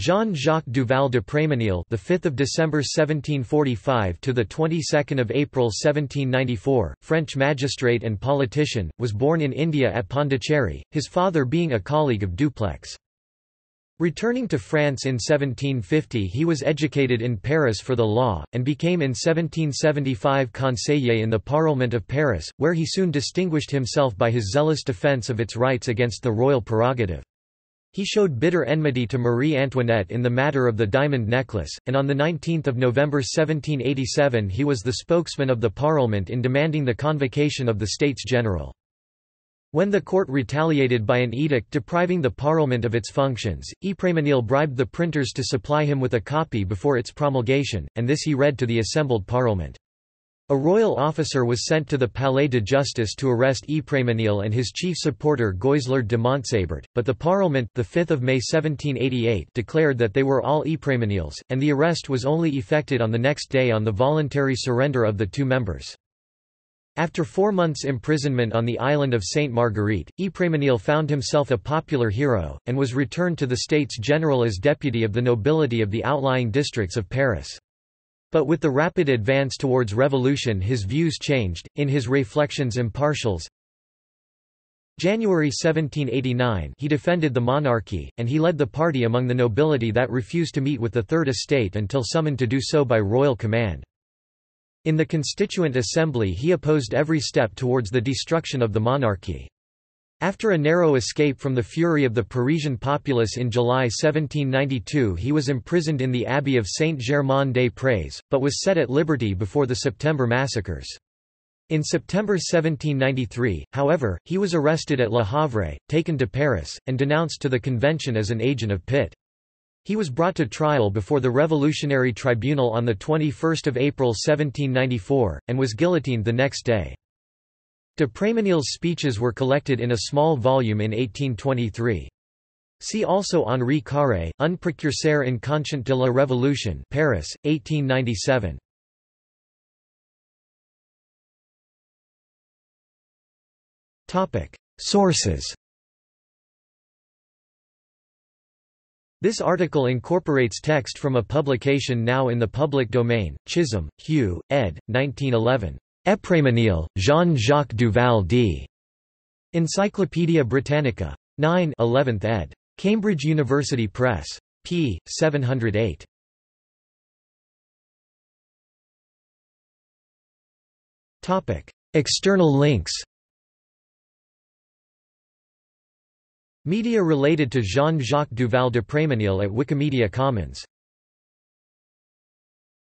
Jean-Jacques Duval de d'Eprémesnil, the 5th of December 1745 to the 22nd of April 1794, French magistrate and politician, was born in India at Pondicherry, his father being a colleague of Dupleix. Returning to France in 1750, he was educated in Paris for the law and became in 1775 conseiller in the Parliament of Paris, where he soon distinguished himself by his zealous defense of its rights against the royal prerogative. He showed bitter enmity to Marie Antoinette in the matter of the diamond necklace, and on 19 November 1787 he was the spokesman of the Parliament in demanding the convocation of the States General. When the court retaliated by an edict depriving the Parliament of its functions, D'Eprémesnil bribed the printers to supply him with a copy before its promulgation, and this he read to the assembled Parliament. A royal officer was sent to the Palais de Justice to arrest D'Eprémesnil and his chief supporter Goisler de Montsabert, but the Parliament, the 5th of May 1788, declared that they were all D'Eprémesnil's, and the arrest was only effected on the next day on the voluntary surrender of the two members. After 4 months' imprisonment on the island of Saint-Marguerite, D'Eprémesnil found himself a popular hero, and was returned to the States General as deputy of the nobility of the outlying districts of Paris. But with the rapid advance towards revolution his views changed, in his Reflections Impartiales, January 1789, he defended the monarchy, and he led the party among the nobility that refused to meet with the Third Estate until summoned to do so by royal command. In the Constituent Assembly he opposed every step towards the destruction of the monarchy. After a narrow escape from the fury of the Parisian populace in July 1792, he was imprisoned in the abbey of Saint-Germain-des-Prés, but was set at liberty before the September massacres. In September 1793, however, he was arrested at Le Havre, taken to Paris, and denounced to the Convention as an agent of Pitt. He was brought to trial before the Revolutionary Tribunal on 21 April 1794, and was guillotined the next day. D'Eprémesnil's speeches were collected in a small volume in 1823. See also Henri Carré, Un précurseur inconscient de la Révolution, Paris, 1897. Sources. This article incorporates text from a publication now in the public domain, Chisholm, Hugh, ed. 1911. D'Eprémesnil, Jean-Jacques Duval de Encyclopædia Britannica. 9 11th ed. Cambridge University Press. p. 708. External links. Media related to Jean-Jacques Duval d'Eprémesnil at Wikimedia Commons.